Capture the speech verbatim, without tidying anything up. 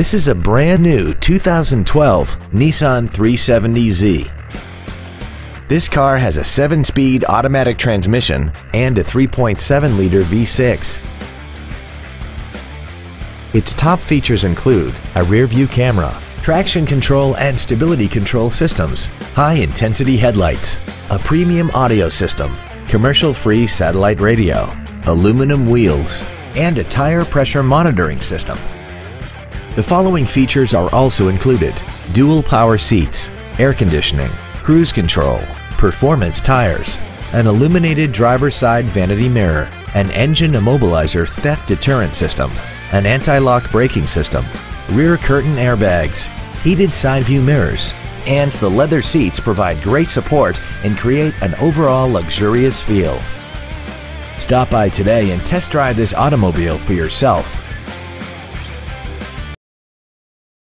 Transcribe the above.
This is a brand new two thousand twelve Nissan three seventy Z. This car has a seven-speed automatic transmission and a three point seven liter V six. Its top features include a rear-view camera, traction control and stability control systems, high-intensity headlights, a premium audio system, commercial-free satellite radio, aluminum wheels, and a tire pressure monitoring system. The following features are also included: dual power seats, air conditioning, cruise control, performance tires, an illuminated driver's side vanity mirror, an engine immobilizer theft deterrent system, an anti-lock braking system, rear curtain airbags, heated side view mirrors, and the leather seats provide great support and create an overall luxurious feel. Stop by today and test drive this automobile for yourself.